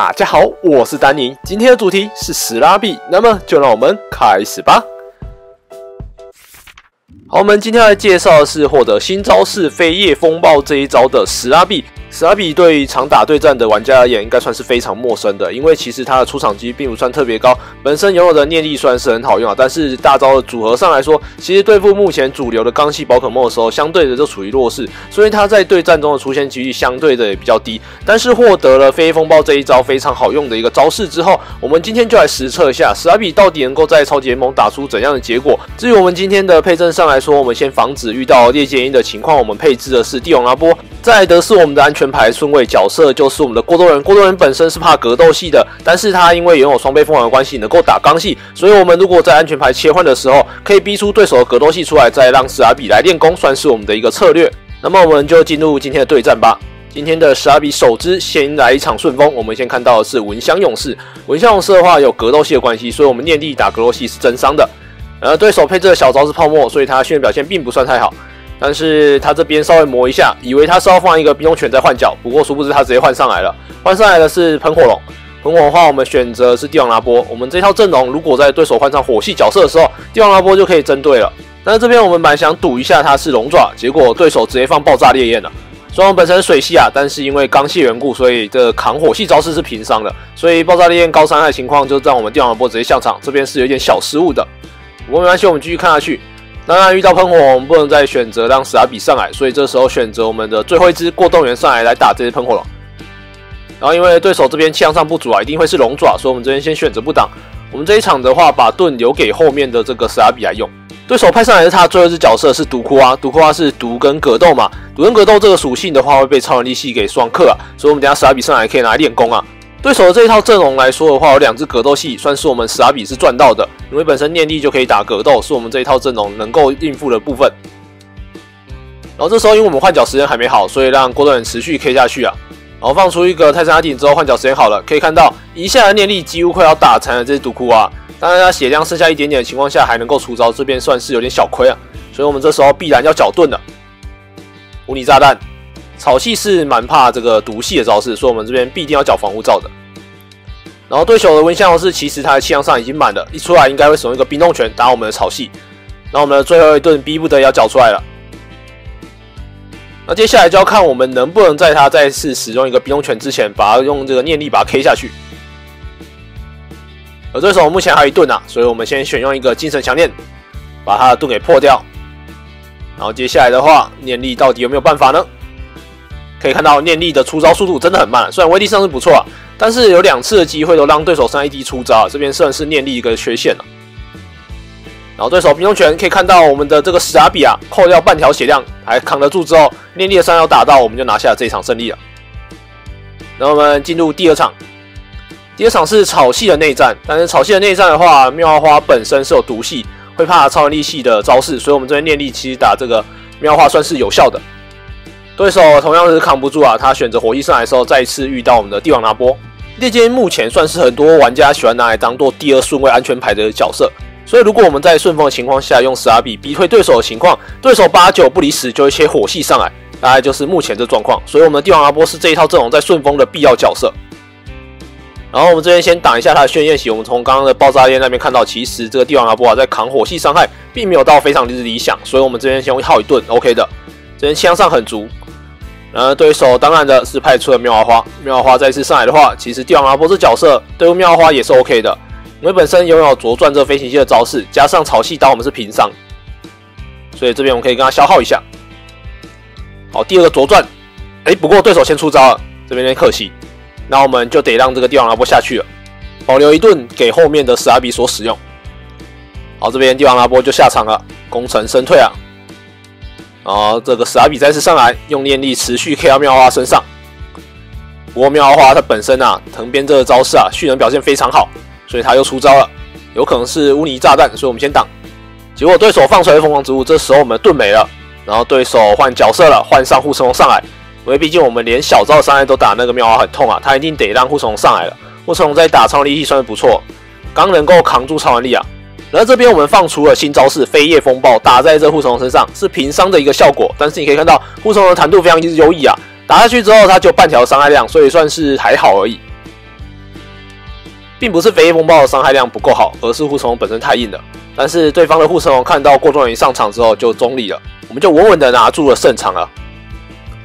大家好，我是丹宁，今天的主题是史拉币，那么就让我们开始吧。好，我们今天来介绍的是获得新招式飞叶风暴这一招的史拉币。史拉比对于常打对战的玩家而言，应该算是非常陌生的，因为其实它的出场机并不算特别高，本身拥有的念力算是很好用啊，但是大招的组合上来说，其实对付目前主流的钢系宝可梦的时候，相对的就处于弱势，所以它在对战中的出现几率相对的也比较低。但是获得了飞风暴这一招非常好用的一个招式之后，我们今天就来实测一下史拉比到底能够在超级联盟打出怎样的结果。至于我们今天的配阵上来说，我们先防止遇到裂剑鹰的情况，我们配置的是帝王拉波，再来得是我们的安全。 全牌顺位角色就是我们的过多人，过多人本身是怕格斗系的，但是他因为拥有双倍凤凰的关系，能够打钢系，所以我们如果在安全牌切换的时候，可以逼出对手的格斗系出来，再让史拉比来练功，算是我们的一个策略。那么我们就进入今天的对战吧。 今天的史拉比首支先来一场顺风，我们先看到的是蚊香勇士。蚊香勇士的话有格斗系的关系，所以我们念力打格斗系是增伤的。对手配置的小招是泡沫，所以他训练表现并不算太好。 但是他这边稍微磨一下，以为他是要放一个冰冻犬在换角，不过殊不知他直接换上来了。换上来的是喷火龙，喷火的话我们选择是帝王拉波。我们这套阵容如果在对手换上火系角色的时候，帝王拉波就可以针对了。但是这边我们蛮想赌一下他是龙爪，结果对手直接放爆炸烈焰了。虽然我们本身水系啊，但是因为钢系缘故，所以这扛火系招式是平伤的，所以爆炸烈焰高伤害的情况就让我们帝王拉波直接下场，这边是有点小失误的。不过没关系，我们继续看下去。 当然，遇到喷火，我们不能再选择让史拉比上来，所以这时候选择我们的最后一只过动员上来打这只喷火龙。然后因为对手这边气量上不足啊，一定会是龙爪，所以我们这边先选择不挡。我们这一场的话，把盾留给后面的这个史拉比来用。对手派上来的他最后一只角色是毒窟啊，毒窟啊是毒跟格斗嘛，毒跟格斗这个属性的话会被超能力系给双克啊，所以我们等下史拉比上来可以拿来练功啊。 对手的这一套阵容来说的话，有两只格斗系，算是我们史拉比是赚到的，因为本身念力就可以打格斗，是我们这一套阵容能够应付的部分。然后这时候因为我们换角时间还没好，所以让郭队员持续 K 下去啊。然后放出一个泰山阿顶之后换角时间好了，可以看到一下的念力几乎快要打残了这只毒窟啊。当然他血量剩下一点点的情况下还能够出招，这边算是有点小亏啊。所以我们这时候必然要搅盾了，无理炸弹。 草系是蛮怕这个毒系的招式，所以我们这边必定要缴防护罩的。然后对手的蚊香勇士其实他的气量上已经满了，一出来应该会使用一个冰冻拳打我们的草系，那我们的最后一盾逼不得要缴出来了。那接下来就要看我们能不能在他再次使用一个冰冻拳之前，把他用这个念力把他 K 下去。而对手目前还有一盾啊，所以我们先选用一个精神强练，把他的盾给破掉。然后接下来的话，念力到底有没有办法呢？ 可以看到念力的出招速度真的很慢，虽然威力上是不错啊，但是有两次的机会都让对手上一滴出招，这边算是念力一个缺陷了。然后对手冰冻拳可以看到我们的这个史拉比啊，扣掉半条血量还扛得住之后，念力的3要打到，我们就拿下这一场胜利了。然后我们进入第二场，第二场是草系的内战，但是草系的内战的话，妙花本身是有毒系，会怕超能力系的招式，所以我们这边念力其实打这个妙花算是有效的。 对手同样是扛不住啊，他选择火系上来的时候，再一次遇到我们的帝王拉波。猎剑鹰目前算是很多玩家喜欢拿来当做第二顺位安全牌的角色，所以如果我们在顺风的情况下用史拉比逼退对手的情况，对手8、9不离10就会切火系上来，大概就是目前这状况。所以我们的帝王拉波是这一套阵容在顺风的必要角色。然后我们这边先挡一下他的炫焰血，我们从刚刚的爆炸链那边看到，其实这个帝王拉波啊在扛火系伤害，并没有到非常之理想，所以我们这边先耗一顿 ，OK 的，这边气量上很足。 然而对手当然的是派出了妙蛙花，妙蛙花再次上来的话，其实帝王拉波这角色对付妙蛙花也是 OK 的，因为本身拥有左转这飞行系的招式，加上草系刀我们是平伤，所以这边我们可以跟他消耗一下。好，第二个左转，不过对手先出招了，这边有点可惜，那我们就得让这个帝王拉波下去了，保留一盾给后面的史拉比所使用。好，这边帝王拉波就下场了，功成身退啊。 然后这个史拉比再次上来，用念力持续 K 到妙花身上。不过妙花它本身啊，藤编这个招式啊，蓄能表现非常好，所以他又出招了，有可能是污泥炸弹，所以我们先挡。结果对手放出来的疯狂植物，这时候我们的盾没了，然后对手换角色了，换上护城龙上来，因为毕竟我们连小招的伤害都打那个妙花很痛啊，他一定得让护城龙上来了。护城龙在打超能力算是不错，刚能够扛住超能力啊。 然后这边我们放出了新招式飞叶风暴，打在这护城龙身上是平伤的一个效果，但是你可以看到护城龙的弹度非常优异啊，打下去之后它就半条伤害量，所以算是还好而已。并不是肥夜风暴的伤害量不够好，而是护城龙本身太硬了。但是对方的护城龙看到郭状元上场之后就中立了，我们就稳稳的拿住了胜场了。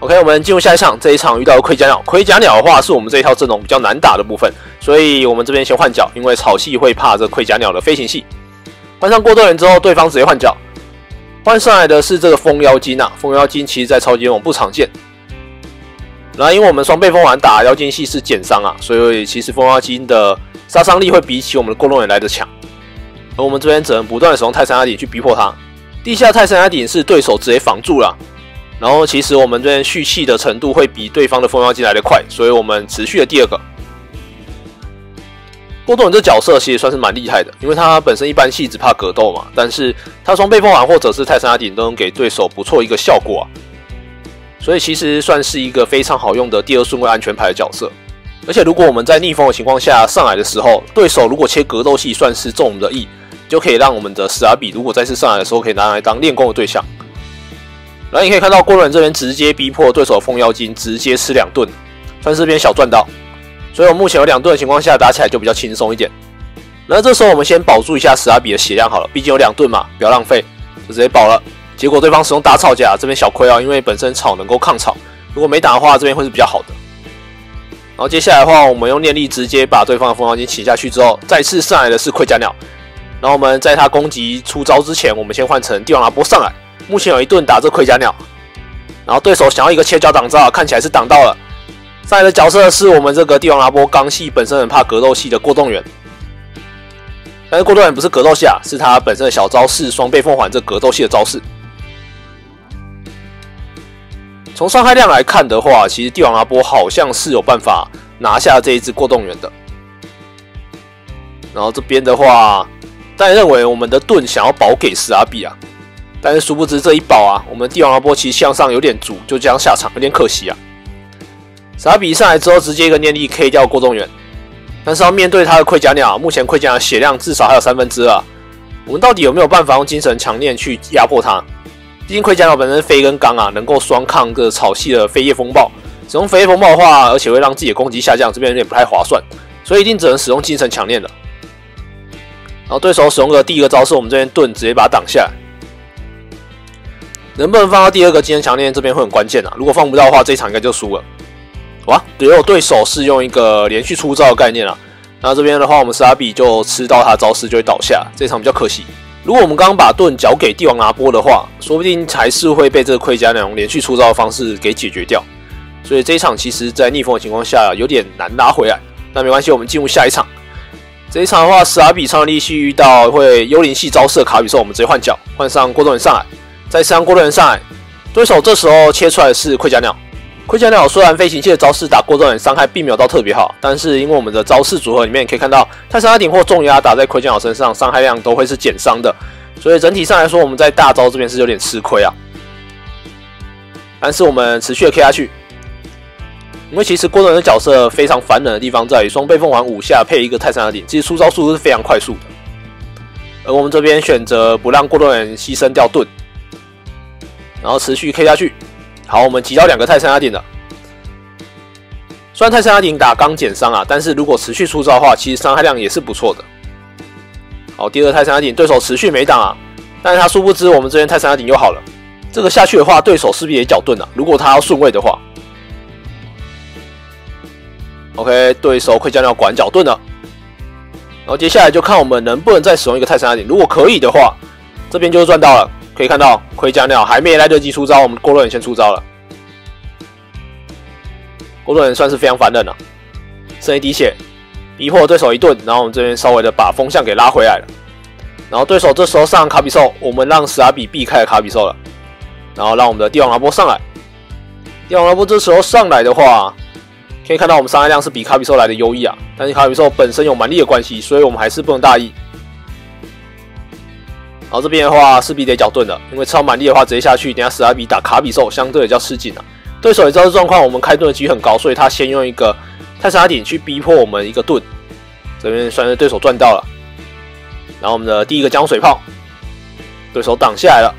OK， 我们进入下一场，这一场遇到盔甲鸟。盔甲鸟的话是我们这一套阵容比较难打的部分，所以我们这边先换角，因为草系会怕这盔甲鸟的飞行系。换上郭状元之后，对方直接换角，换上来的是这个风妖精啊。风妖精其实在超级联盟不常见。然后因为我们双倍风丸打妖精系是减伤啊，所以其实风妖精的杀伤力会比起我们的郭状元来得强。而我们这边只能不断的使用泰山压顶去逼迫他。地下泰山压顶是对手直接防住了。然后其实我们这边蓄气的程度会比对方的风妖精来得快，所以我们持续了第二个。郭状元这角色其实算是蛮厉害的，因为他本身一般系只怕格斗嘛，但是他双倍风丸或者是泰山压顶都能给对手不错一个效果啊，所以其实算是一个非常好用的第二顺位安全牌的角色。而且如果我们在逆风的情况下上来的时候，对手如果切格斗系算是中我们的意，就可以让我们的史拉比如果再次上来的时候可以拿来当练功的对象。然后你可以看到郭状元这边直接逼迫对手风妖精直接吃两盾，算是这边小赚到。所以我目前有两盾的情况下打起来就比较轻松一点。然后这时候我们先保住一下史拉比的血量好了，毕竟有两盾嘛，不要浪费，就直接保了。结果对方使用打草甲，这边小亏啊，因为本身草能够抗草，如果没打的话这边会是比较好的。然后接下来的话，我们用念力直接把对方的风妖精请下去之后，再次上来的是盔甲鸟。然后我们在他攻击出招之前，我们先换成帝王拉波上来。目前有一盾打这盔甲鸟，然后对手想要一个切角挡招，看起来是挡到了。上来的角色是我们这个帝王拉波刚系本身很怕格斗系的郭状元，但是郭状元不是格斗系啊，是他本身的小招式双倍奉还这格斗系的招式。从伤害量来看的话，其实帝王拉波好像是有办法拿下这一只郭状元的。然后这边的话，但认为我们的盾想要保给史阿比啊。但是殊不知这一保啊，我们帝王拉波其实向上有点足，就这样下场有点可惜啊。史拉比上来之后直接一个念力 K 掉郭状元，但是要面对他的盔甲鸟，目前盔甲鸟血量至少还有2/3啊。我们到底有没有办法用精神强练去压迫他？毕竟盔甲鸟本身飞跟钢啊，能够双抗个草系的飞叶风暴，使用飞叶风暴的话，而且会让自己的攻击下降，这边有点不太划算，所以一定只能使用精神强练了。然后对手使用的第一个招式，我们这边盾直接把它挡下来。能不能放到第二个精神强练这边会很关键啊！如果放不到的话，这一场应该就输了。哇，也有对手是用一个连续出招的概念啊。那这边的话，我们史拉比就吃到他招式就会倒下，这一场比较可惜。如果我们刚刚把盾交给帝王拿波的话，说不定还是会被这个盔甲鸟连续出招的方式给解决掉。所以这一场其实在逆风的情况下有点难拉回来，但没关系，我们进入下一场。这一场的话，史拉比上力系遇到会幽灵系招式的卡比兽，我们直接换角，换上郭状元上来。再次让郭状元上来，对手这时候切出来的是盔甲鸟。盔甲鸟虽然飞行器的招式打郭状元伤害并没有到特别好，但是因为我们的招式组合里面你可以看到，泰山压顶或重压打在盔甲鸟身上伤害量都会是减伤的，所以整体上来说我们在大招这边是有点吃亏啊。但是我们持续的 K 下去，因为其实郭状元的角色非常烦人的地方在于双倍奉还5下配一个泰山压顶，其实出招速度是非常快速的。而我们这边选择不让郭状元牺牲掉盾。然后持续 K 下去，好，我们挤到2个泰山压顶了。虽然泰山压顶打刚减伤啊，但是如果持续出招的话，其实伤害量也是不错的。好，第2个泰山压顶，对手持续没挡啊，但是他殊不知我们这边泰山压顶又好了。这个下去的话，对手势必也搅盾啊，如果他要顺位的话。OK， 对手盔甲鸟管搅盾了。然后接下来就看我们能不能再使用一个泰山压顶，如果可以的话，这边就是赚到了。可以看到盔甲鸟还没来得及出招，我们郭状元先出招了。郭状元算是非常烦人了，剩一滴血，逼迫对手一顿，然后我们这边稍微的把风向给拉回来了。然后对手这时候上卡比兽，我们让史拉比避开了卡比兽了，然后让我们的帝王拉波上来。帝王拉波这时候上来的话，可以看到我们伤害量是比卡比兽来的优异啊，但是卡比兽本身有蛮力的关系，所以我们还是不能大意。然后这边的话势必得搅盾了，因为超满力的话直接下去，等下史拉比打卡比兽相对比较吃紧了。对手也知道这状况，我们开盾的几率很高，所以他先用一个泰山压顶去逼迫我们一个盾，这边算是对手赚到了。然后我们的第一个江水炮，对手挡下来了。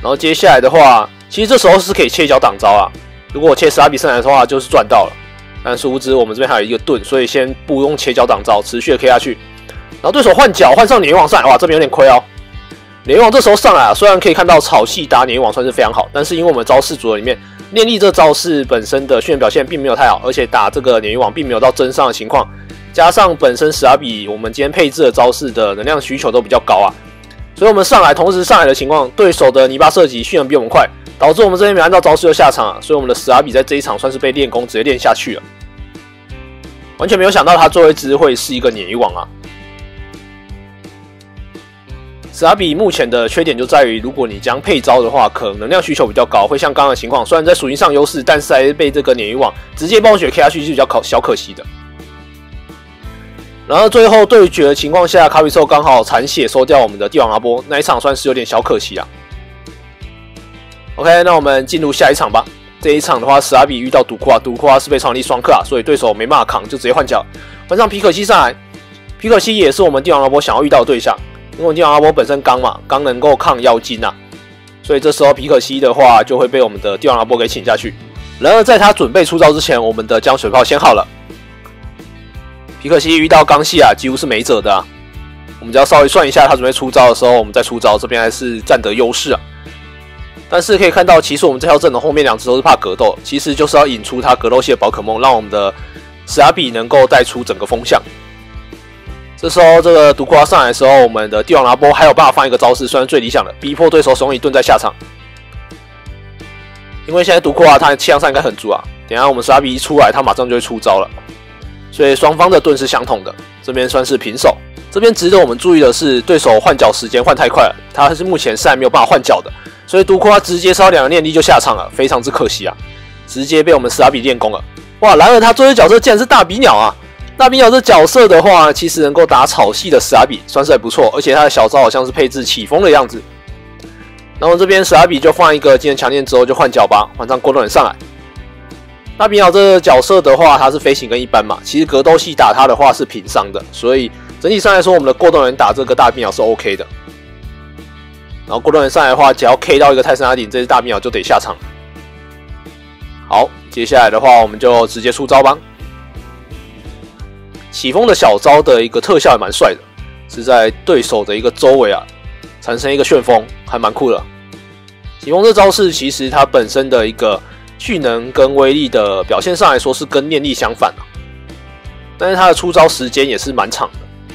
然后接下来的话，其实这时候是可以切角挡招啊，如果我切史拉比上来的话就是赚到了。但殊不知我们这边还有一个盾，所以先不用切角挡招，持续的 K 下去。然后对手换脚换上碾云网上来，哇，这边有点亏哦。碾云网这时候上来啊，虽然可以看到草系打碾云网算是非常好，但是因为我们招式组合里面念力这招式本身的训练表现并没有太好，而且打这个碾云网并没有到真上的情况，加上本身史阿比我们今天配置的招式的能量需求都比较高啊。 所以，我们上来同时上来的情况，对手的泥巴射击迅然比我们快，导致我们这边没按照招式就下场啊。所以，我们的史阿比在这一场算是被练功直接练下去了，完全没有想到他最后一只会是一个鲶鱼网啊。史阿比目前的缺点就在于，如果你将配招的话，可能量需求比较高，会像刚刚的情况，虽然在属性上优势，但是还是被这个鲶鱼网直接暴血 K 下去是比较小可惜的。 然后最后对决的情况下，卡比兽刚好残血收掉我们的帝王阿波，那一场算是有点小可惜啊。OK， 那我们进入下一场吧。这一场的话，史阿比遇到毒瓜，毒瓜是被超能力双克啊，所以对手没办法扛，就直接换角，换上皮可西上来。皮可西也是我们帝王阿波想要遇到的对象，因为帝王阿波本身刚嘛，刚能够抗妖精啊，所以这时候皮可西的话就会被我们的帝王阿波给请下去。然而在他准备出招之前，我们的将水泡先好了。 皮可西遇到钢系啊，几乎是没辙的啊。我们只要稍微算一下，他准备出招的时候，我们再出招，这边还是占得优势啊。但是可以看到，其实我们这条阵的后面两只都是怕格斗，其实就是要引出他格斗系的宝可梦，让我们的史阿比能够带出整个风向。这时候这个毒瓜上来的时候，我们的帝王拉波还有办法放一个招式，算是最理想的，逼迫对手使用一盾再下场。因为现在毒瓜他气量上应该很足啊，等一下我们史阿比一出来，他马上就会出招了。 所以双方的盾是相同的，这边算是平手。这边值得我们注意的是，对手换脚时间换太快了，他是目前是还没有办法换脚的，所以毒瓜直接烧两个念力就下场了，非常之可惜啊，直接被我们史阿比练功了。哇，然而他最后角色竟然是大比鸟啊！大比鸟这角色的话，其实能够打草系的史阿比算是还不错，而且他的小招好像是配置起风的样子。然后这边史阿比就放一个技能强练之后就换脚吧，换上过动人上来。 大比鸟这个角色的话，它是飞行跟一般嘛，其实格斗系打它的话是平伤的，所以整体上来说，我们的过动人打这个大比鸟是 OK 的。然后过动人上来的话，只要 K 到一个泰森阿顶，这只大比鸟就得下场。好，接下来的话，我们就直接出招吧。起风的小招的一个特效也蛮帅的，是在对手的一个周围啊，产生一个旋风，还蛮酷的。起风这招式其实它本身的一个。 蓄能跟威力的表现上来说是跟念力相反的、啊，但是它的出招时间也是蛮长的。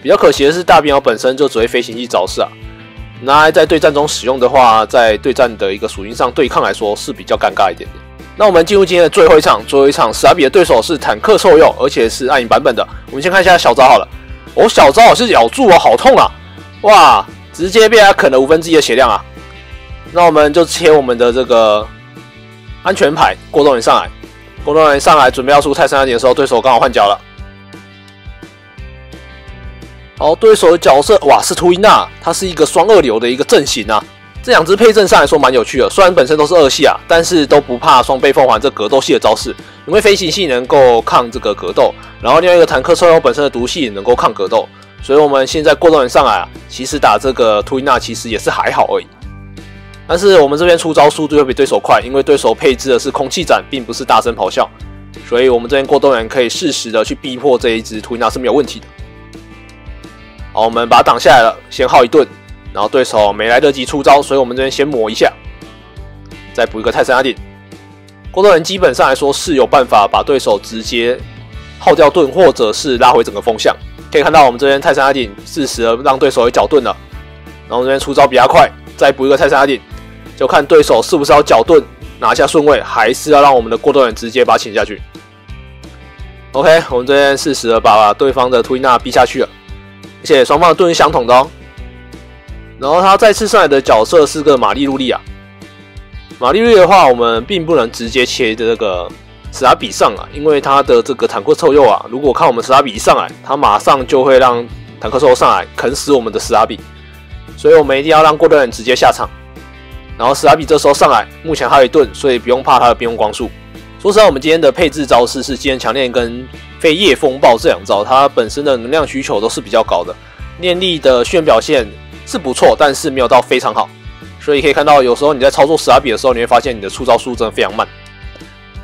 比较可惜的是，大比鸟本身就只会飞行系招式啊，那在对战中使用的话，在对战的一个属性上对抗来说是比较尴尬一点点。那我们进入今天的最后一场，最后一场史阿比的对手是坦克兽鼬，而且是暗影版本的。我们先看一下小招好了，哦，小招是咬住哦，好痛啊！哇，直接被他啃了1/5的血量啊！ 那我们就切我们的这个安全牌，过动人上来，过动人上来准备要出泰山阿典的时候，对手刚好换脚了。好，对手的角色哇是图伊娜，它是一个双二流的一个阵型啊。这两只配阵上来说蛮有趣的，虽然本身都是二系啊，但是都不怕双倍凤凰这格斗系的招式，因为飞行系能够抗这个格斗，然后另外一个坦克兽鼬本身的毒系也能够抗格斗，所以我们现在过动人上来啊，其实打这个图伊娜其实也是还好而已。 但是我们这边出招速度会比对手快，因为对手配置的是空气斩，并不是大声咆哮，所以我们这边过动人可以适时的去逼迫这一只图娜是没有问题的。好，我们把它挡下来了，先耗一顿，然后对手没来得及出招，所以我们这边先磨一下，再补一个泰森阿顶。过动人基本上来说是有办法把对手直接耗掉盾，或者是拉回整个风向。可以看到我们这边泰森阿顶适时的让对手有绞盾了，然后这边出招比较快，再补一个泰森阿顶。 就看对手是不是要绞盾拿下顺位，还是要让我们的过渡人直接把他请下去。OK， 我们这边适时的把对方的图伊娜逼下去了，而且双方的盾是相同的哦。然后他再次上来的角色是个玛丽露莉啊。玛丽露莉的话，我们并不能直接切这个史阿比上啊，因为他的这个坦克兽鼬啊，如果看我们史阿比一上来，他马上就会让坦克兽上来啃死我们的史阿比，所以我们一定要让过渡人直接下场。 然后史阿比这时候上来，目前还有一盾，所以不用怕他的冰用光束。说实话，我们今天的配置招式是技能强练跟飞夜风暴这两招，它本身的能量需求都是比较高的，念力的训练表现是不错，但是没有到非常好。所以可以看到，有时候你在操作史阿比的时候，你会发现你的出招速度真的非常慢。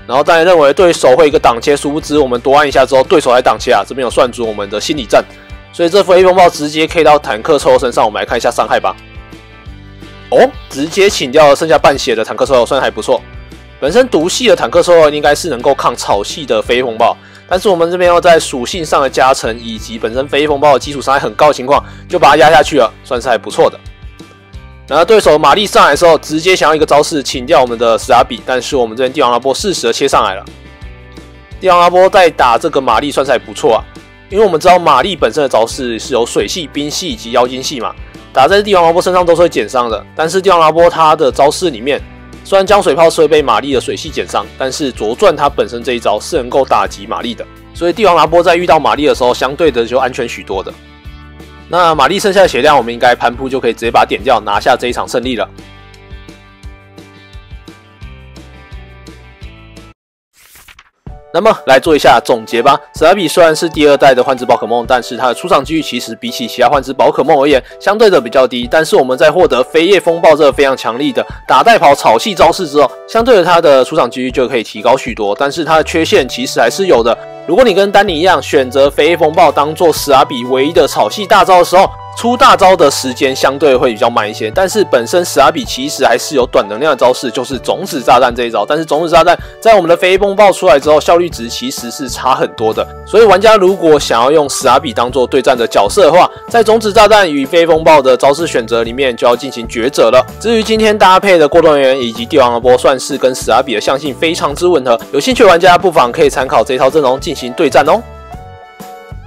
然后但认为对手会一个挡切，殊不知我们多按一下之后，对手来挡切啊，这边有算准我们的心理战，所以这飞风暴直接 K 到坦克臭鼬身上，我们来看一下伤害吧。哦，直接请掉了剩下半血的坦克臭鼬，算还不错。本身毒系的坦克臭鼬应该是能够抗草系的飞风暴，但是我们这边要在属性上的加成以及本身飞风暴的基础伤害很高的情况，就把它压下去了，算是还不错的。 然后对手玛丽上来的时候，直接想要一个招式请掉我们的史达比，但是我们这边帝王拉波适时的切上来了。帝王拉波在打这个玛丽算是还不错啊，因为我们知道玛丽本身的招式是有水系、冰系以及妖精系嘛，打在帝王拉波身上都是会减伤的。但是帝王拉波他的招式里面，虽然江水炮是会被玛丽的水系减伤，但是左转他本身这一招是能够打击玛丽的，所以帝王拉波在遇到玛丽的时候，相对的就安全许多的。 那玛丽剩下的血量，我们应该盘扑就可以直接把它点掉，拿下这一场胜利了。那么来做一下总结吧。史莱比虽然是第二代的幻肢宝可梦，但是它的出场几率其实比起其他幻肢宝可梦而言，相对的比较低。但是我们在获得飞叶风暴这个非常强力的打带跑草系招式之后，相对的它的出场几率就可以提高许多。但是它的缺陷其实还是有的。 如果你跟丹尼一样选择飞叶风暴当做史阿比唯一的草系大招的时候，出大招的时间相对会比较慢一些。但是本身史阿比其实还是有短能量的招式，就是种子炸弹这一招。但是种子炸弹在我们的飞叶风暴出来之后，效率值其实是差很多的。所以玩家如果想要用史阿比当做对战的角色的话，在种子炸弹与飞叶风暴的招式选择里面就要进行抉择了。至于今天搭配的过动员以及帝王的波，算是跟史阿比的相性非常之吻合。有兴趣的玩家不妨可以参考这一套阵容进行 对战哦。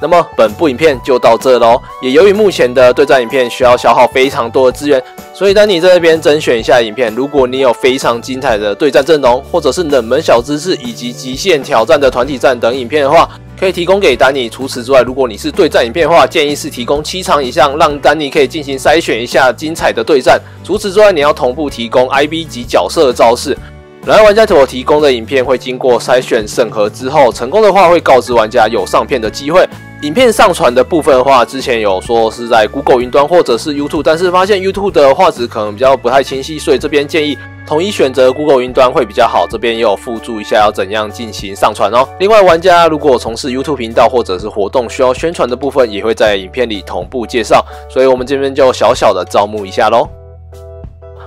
那么本部影片就到这喽。也由于目前的对战影片需要消耗非常多的资源，所以丹尼在这边甄选一下影片。如果你有非常精彩的对战阵容，或者是冷门小知识以及极限挑战的团体战等影片的话，可以提供给丹尼。除此之外，如果你是对战影片的话，建议是提供7场以上，让丹尼可以进行筛选一下精彩的对战。除此之外，你要同步提供 IB 及角色的招式。 然后玩家所提供的影片会经过筛选审核之后，成功的话会告知玩家有上片的机会。影片上传的部分的话，之前有说是在 Google 云端或者是 YouTube， 但是发现 YouTube 的画质可能比较不太清晰，所以这边建议统一选择 Google 云端会比较好。这边也有附注一下要怎样进行上传哦。另外，玩家如果从事 YouTube 频道或者是活动需要宣传的部分，也会在影片里同步介绍，所以我们这边就小小的招募一下喽。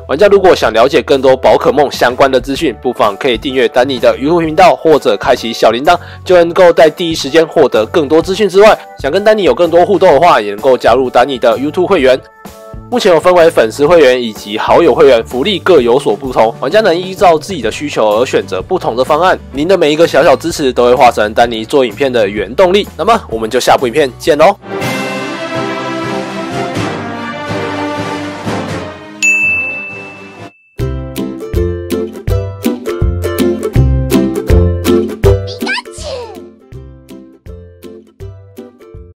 玩家如果想了解更多宝可梦相关的资讯，不妨可以订阅丹尼的YouTube频道，或者开启小铃铛，就能够在第一时间获得更多资讯。之外，想跟丹尼有更多互动的话，也能够加入丹尼的 YouTube 会员。目前有分为粉丝会员以及好友会员，福利各有所不同，玩家能依照自己的需求而选择不同的方案。您的每一个小小支持，都会化成丹尼做影片的原动力。那么，我们就下部影片见喽！